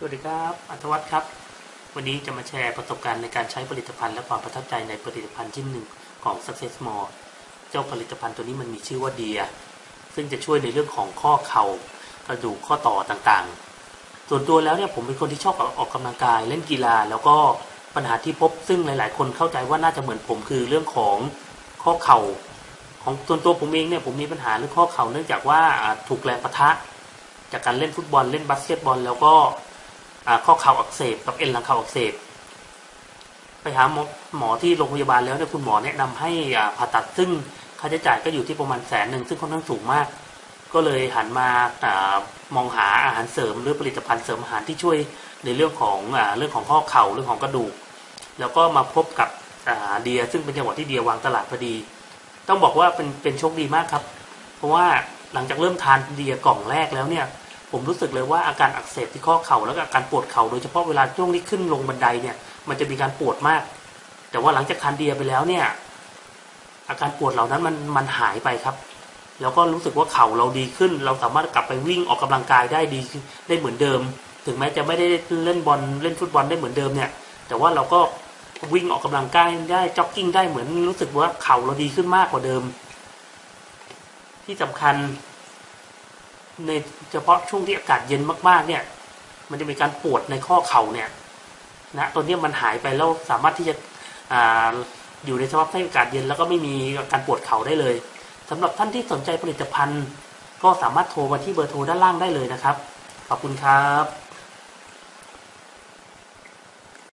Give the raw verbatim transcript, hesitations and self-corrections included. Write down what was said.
สวัสดีครับอัธวัฒน์ครับวันนี้จะมาแชร์ประสบการณ์ในการใช้ผลิตภัณฑ์และความประทับใจในผลิตภัณฑ์ชิ้นหนึ่งของ Success Mode เจ้าผลิตภัณฑ์ตัวนี้มันมีชื่อว่าเดียซึ่งจะช่วยในเรื่องของข้อเข่ากระดูกข้อต่อต่างๆส่วนตัวแล้วเนี่ยผมเป็นคนที่ชอบออกกำลังกายเล่นกีฬาแล้วก็ปัญหาที่พบซึ่งหลายๆคนเข้าใจว่าน่าจะเหมือนผมคือเรื่องของข้อเข่าของส่วนตัวผมเองเนี่ยผมมีปัญหาเรื่องข้อเข่าเนื่องจากว่าถูกแรงปะทะจากการเล่นฟุตบอลเล่นบาสเกตบอลแล้วก็ข้อเข่าอักเสบกับเอ็นหลังเข่าอักเสบไปหาหมอที่โรงพยาบาลแล้วเนี่ยคุณหมอแนะนำให้ผ่าตัดซึ่งค่าใช้จ่ายก็อยู่ที่ประมาณแสนหนึ่งซึ่งค่อนข้างสูงมากก็เลยหันมามองหาอาหารเสริมหรือผลิตภัณฑ์เสริมอาหารที่ช่วยในเรื่องของเรื่องของข้อเข่าเรื่องของกระดูกแล้วก็มาพบกับเดียซึ่งเป็นจังหวะที่เดียวางตลาดพอดีต้องบอกว่าเป็นเป็นโชคดีมากครับเพราะว่าหลังจากเริ่มทานเดียกล่องแรกแล้วเนี่ยผมรู้สึกเลยว่าอาการอักเสบที่ข้อเข่าแล้วก็อาการปวดเข่าโดยเฉพาะเวลาช่วงที่ขึ้นลงบันไดเนี่ยมันจะมีการปวดมากแต่ว่าหลังจากทานเดียไปแล้วเนี่ยอาการปวดเหล่านั้นมันมันหายไปครับแล้วก็รู้สึกว่าเข่าเราดีขึ้นเราสามารถกลับไปวิ่งออกกำลังกายได้ดีได้เหมือนเดิมถึงแม้จะไม่ได้เล่นบอลเล่นฟุตบอลได้เหมือนเดิมเนี่ยแต่ว่าเราก็วิ่งออกกำลังกายได้จ็อกกิ้งได้เหมือนรู้สึกว่าเข่าเราดีขึ้นมากกว่าเดิมที่สำคัญในเฉพาะช่วงที่อากาศเย็นมากๆเนี่ยมันจะมีการปวดในข้อเข่าเนี่ยนะตอนนี้มันหายไปแล้วสามารถที่จะอ่าอยู่ในสภาพอากาศเย็นแล้วก็ไม่มีการปวดเข่าได้เลยสำหรับท่านที่สนใจผลิตภัณฑ์ก็สามารถโทรมาที่เบอร์โทรด้านล่างได้เลยนะครับขอบคุณครับ